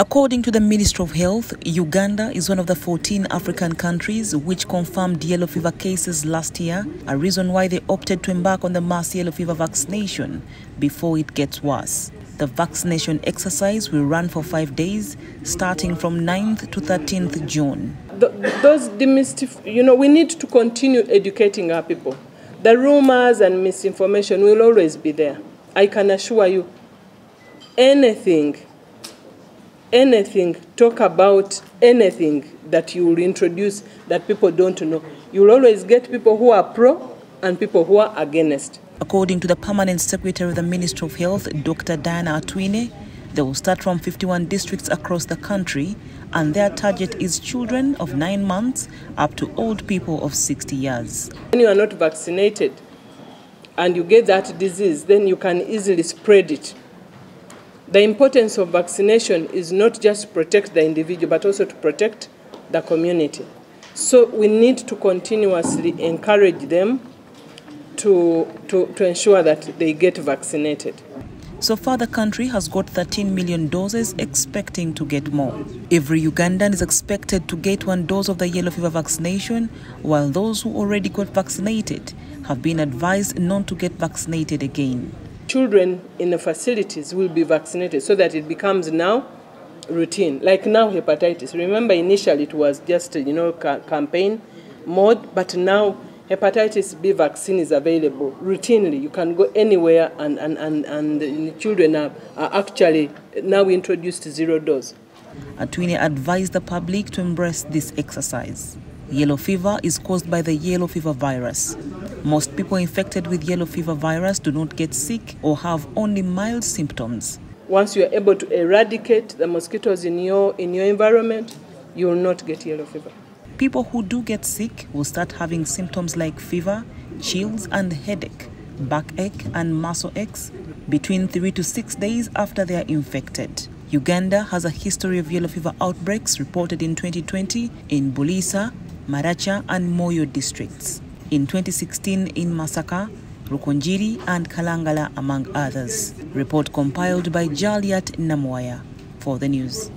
According to the Ministry of Health, Uganda is one of the 14 African countries which confirmed yellow fever cases last year, a reason why they opted to embark on the mass yellow fever vaccination before it gets worse. The vaccination exercise will run for 5 days, starting from 9th to 13th June. We need to continue educating our people. The rumors and misinformation will always be there. I can assure you, talk about anything that you will introduce that people don't know. You'll always get people who are pro and people who are against. According to the Permanent Secretary of the Ministry of Health, Dr. Diana Atwine, they will start from 51 districts across the country, and their target is children of 9 months up to old people of 60 years. When you are not vaccinated and you get that disease, then you can easily spread it. The importance of vaccination is not just to protect the individual, but also to protect the community. So we need to continuously encourage them to ensure that they get vaccinated. So far, the country has got 13 million doses, expecting to get more. Every Ugandan is expected to get 1 dose of the yellow fever vaccination, while those who already got vaccinated have been advised not to get vaccinated again. Children in the facilities will be vaccinated so that it becomes now routine. Like now, hepatitis. Remember, initially it was just campaign mode, but now hepatitis B vaccine is available routinely. You can go anywhere, and children are actually now introduced to 0 dose. Atwine advised the public to embrace this exercise. Yellow fever is caused by the yellow fever virus. Most people infected with yellow fever virus do not get sick or have only mild symptoms. Once you are able to eradicate the mosquitoes in your environment, you will not get yellow fever. People who do get sick will start having symptoms like fever, chills and headache, backache and muscle aches between 3 to 6 days after they are infected. Uganda has a history of yellow fever outbreaks reported in 2020 in Bulisa, Maracha and Moyo districts. In 2016 in Masaka, Rukungiri and Kalangala, among others. Report compiled by Jaliat Namwaya for the news.